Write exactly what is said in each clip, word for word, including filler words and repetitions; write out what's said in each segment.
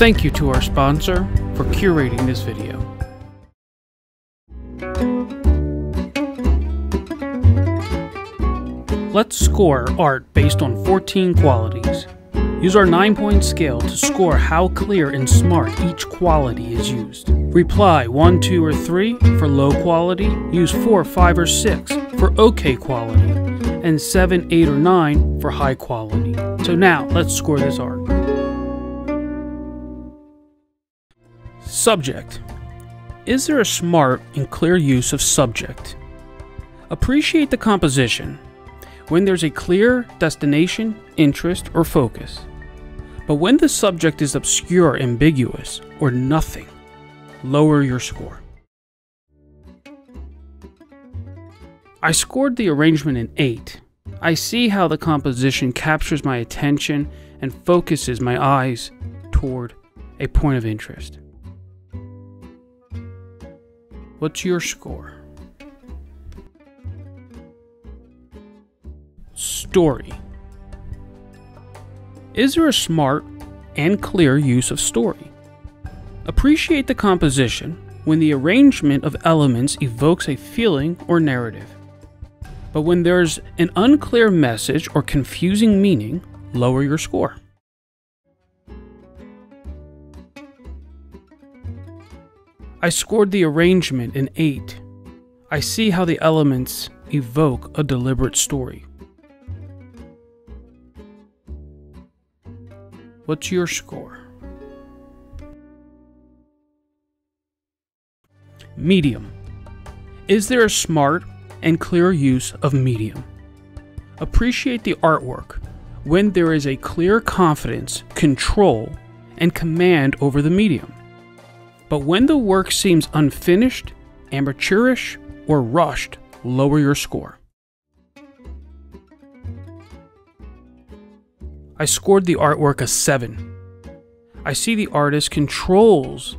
Thank you to our sponsor for curating this video. Let's score art based on fourteen qualities. Use our nine-point scale to score how clear and smart each quality is used. Reply one, two, or three for low quality, use four, five, or six for okay quality, and seven, eight, or nine for high quality. So now, let's score this art. Subject. Is there a smart and clear use of subject? Appreciate the composition when there's a clear destination, interest, or focus. But when the subject is obscure, ambiguous, or nothing, lower your score. I scored the arrangement an eight. I see how the composition captures my attention and focuses my eyes toward a point of interest. What's your score? Story. Is there a smart and clear use of story? Appreciate the composition when the arrangement of elements evokes a feeling or narrative. But when there's an unclear message or confusing meaning, lower your score. I scored the arrangement an eight. I see how the elements evoke a deliberate story. What's your score? Medium. Is there a smart and clear use of medium? Appreciate the artwork when there is a clear confidence, control, and command over the medium. But when the work seems unfinished, amateurish, or rushed, lower your score. I scored the artwork a seven. I see the artist controls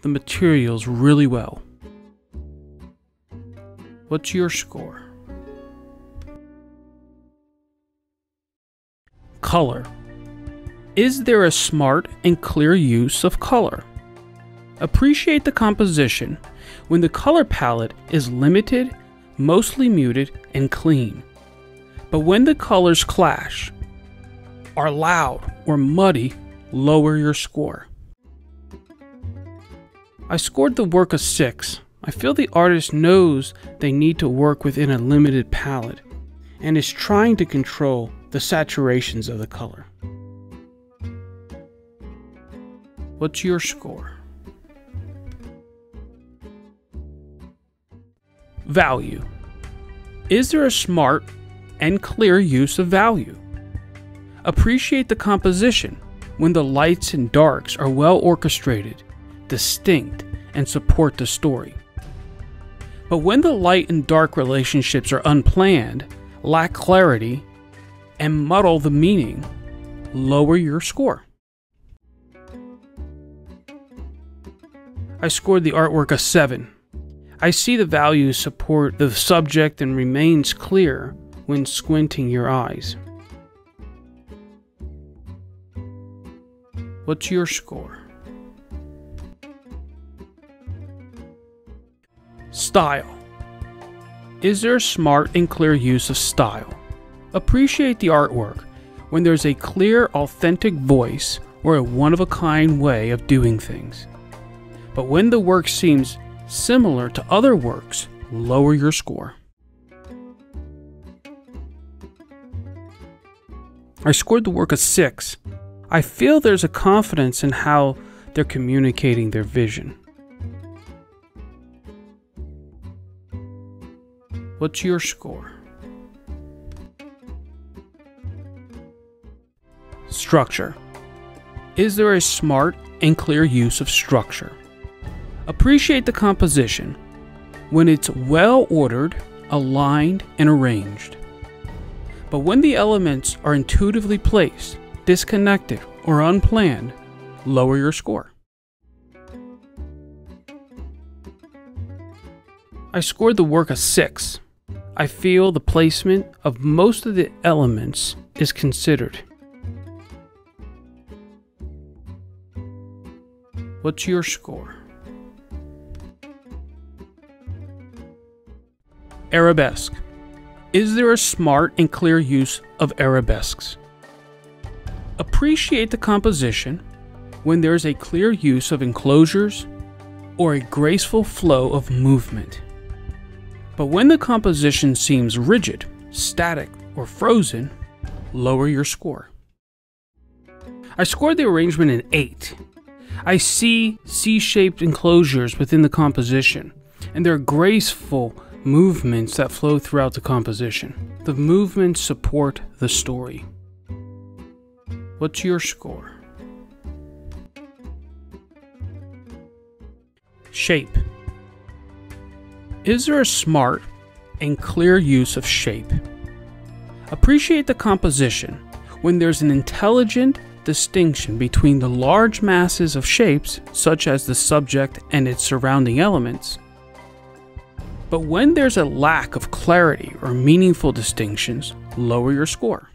the materials really well. What's your score? Color. Is there a smart and clear use of color? Appreciate the composition when the color palette is limited, mostly muted, and clean. But when the colors clash, are loud or muddy, lower your score. I scored the work a six. I feel the artist knows they need to work within a limited palette and is trying to control the saturations of the color. What's your score? Value. Is there a smart and clear use of value? Appreciate the composition when the lights and darks are well orchestrated, distinct, and support the story. But when the light and dark relationships are unplanned, lack clarity, and muddle the meaning, lower your score. I scored the artwork a seven. I see the values support the subject and remains clear when squinting your eyes. What's your score? Style. Is there a smart and clear use of style? Appreciate the artwork when there's a clear, authentic voice or a one-of-a-kind way of doing things. But when the work seems similar to other works, lower your score. I scored the work a six. I feel there's a confidence in how they're communicating their vision. What's your score? Structure. Is there a smart and clear use of structure? Appreciate the composition when it's well ordered, aligned, and arranged. But when the elements are intuitively placed, disconnected, or unplanned, lower your score. I scored the work a six. I feel the placement of most of the elements is considered. What's your score? Arabesque. Is there a smart and clear use of arabesques? Appreciate the composition when there is a clear use of enclosures or a graceful flow of movement. But when the composition seems rigid, static, or frozen, lower your score. I scored the arrangement an eight. I see C-shaped enclosures within the composition, and there are graceful movements that flow throughout the composition. The movements support the story. What's your score? Shape. Is there a smart and clear use of shape? Appreciate the composition when there's an intelligent distinction between the large masses of shapes, such as the subject and its surrounding elements. But when there's a lack of clarity or meaningful distinctions, lower your score.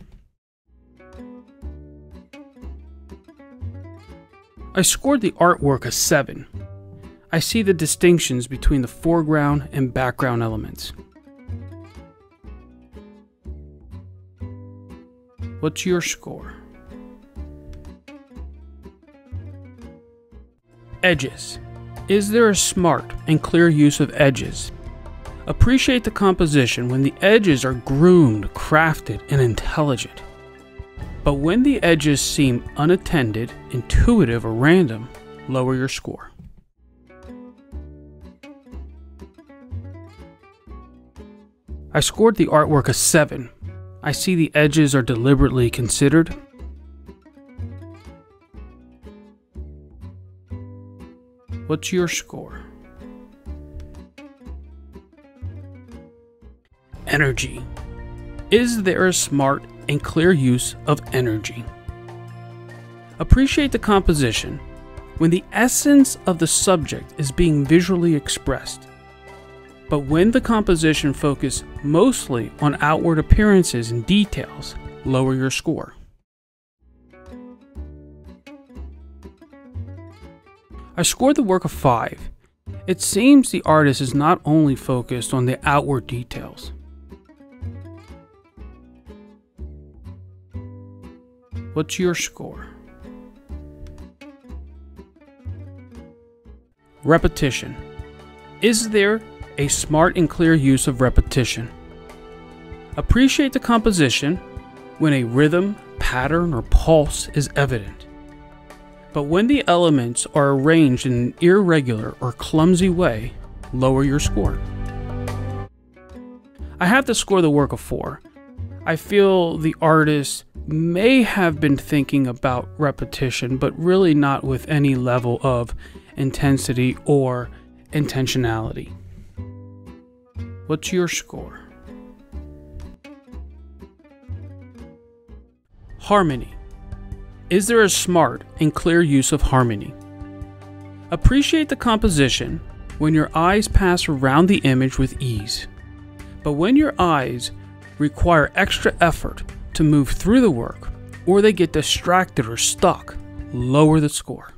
I scored the artwork a seven. I see the distinctions between the foreground and background elements. What's your score? Edges. Is there a smart and clear use of edges? Appreciate the composition when the edges are groomed, crafted, and intelligent. But when the edges seem unattended, intuitive, or random, lower your score. I scored the artwork a seven. I see the edges are deliberately considered. What's your score? Energy. Is there a smart and clear use of energy? Appreciate the composition when the essence of the subject is being visually expressed. But when the composition focuses mostly on outward appearances and details, lower your score. I scored the work a five. It seems the artist is not only focused on the outward details. What's your score? Repetition. Is there a smart and clear use of repetition? Appreciate the composition when a rhythm, pattern, or pulse is evident. But when the elements are arranged in an irregular or clumsy way, lower your score. I have to score the work a four. I feel the artist may have been thinking about repetition, but really not with any level of intensity or intentionality. What's your score? Harmony. Is there a smart and clear use of harmony? Appreciate the composition when your eyes pass around the image with ease. But when your eyes require extra effort to move through the work, or they get distracted or stuck, lower the score.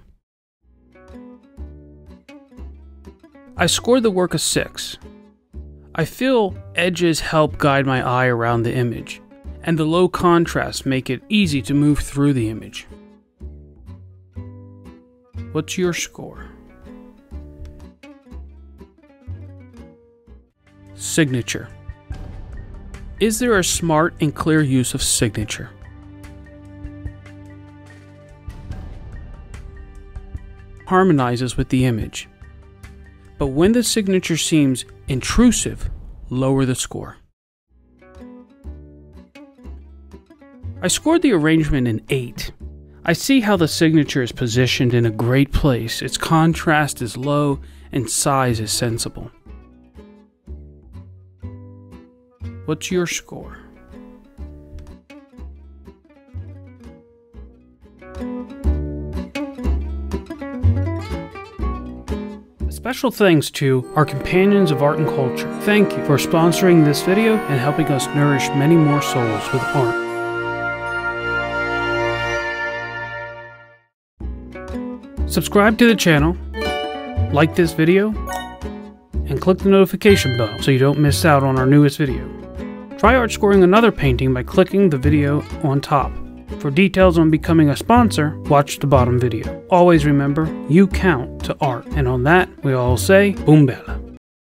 I scored the work a six. I feel edges help guide my eye around the image, and the low contrast make it easy to move through the image. What's your score? Signature. Is there a smart and clear use of signature? Harmonizes with the image. But when the signature seems intrusive, lower the score. I scored the arrangement an eight. I see how the signature is positioned in a great place, its contrast is low, and size is sensible. What's your score? Special thanks to our Companions of Art and Culture. Thank you for sponsoring this video and helping us nourish many more souls with art. Subscribe to the channel, like this video, and click the notification bell so you don't miss out on our newest video. Try art scoring another painting by clicking the video on top. For details on becoming a sponsor, watch the bottom video. Always remember, you count to art. And on that, we all say, Boombella.